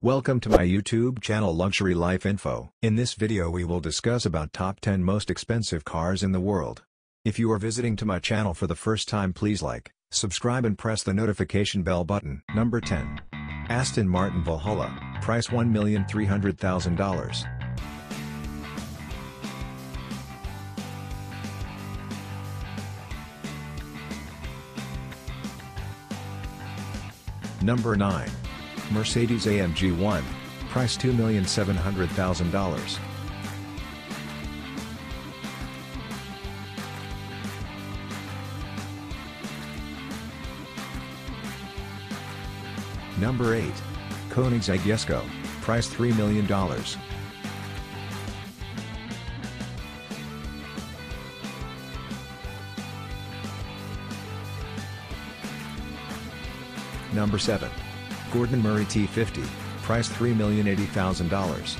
Welcome to my YouTube channel Luxury Life Info. In this video we will discuss about top 10 most expensive cars in the world. If you are visiting to my channel for the first time, please like, subscribe and press the notification bell button. Number 10. Aston Martin Valhalla, price $1,300,000. Number 9. Mercedes AMG One, price $2,700,000. Number 8. Koenigsegg Jesko, price $3 million. Number 7. Gordon Murray T.50, price $3,080,000.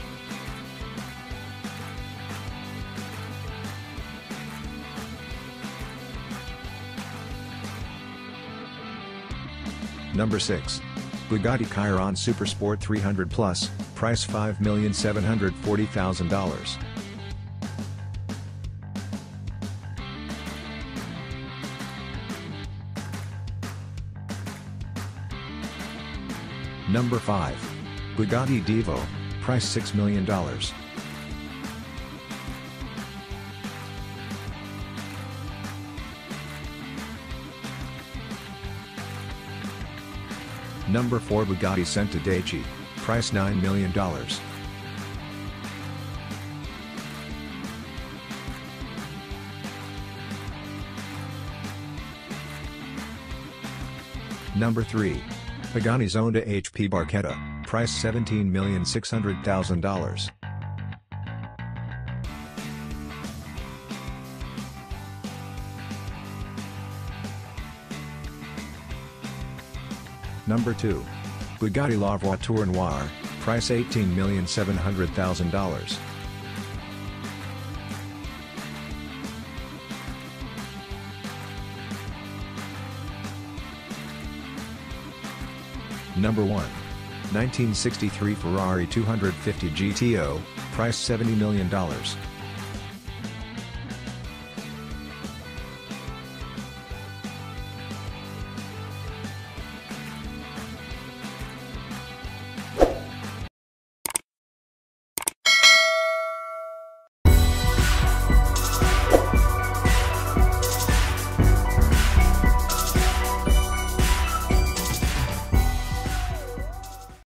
Number 6. Bugatti Chiron Super Sport 300+, price $5,740,000. Number 5. Bugatti Divo, price $6 million. Number 4. Bugatti Centodieci, price $9 million. Number 3. Pagani Zonda HP Barchetta, price $17,600,000. Number 2. Bugatti La Voiture Noire, price $18,700,000. Number 1. 1963 Ferrari 250 GTO, price $70 million.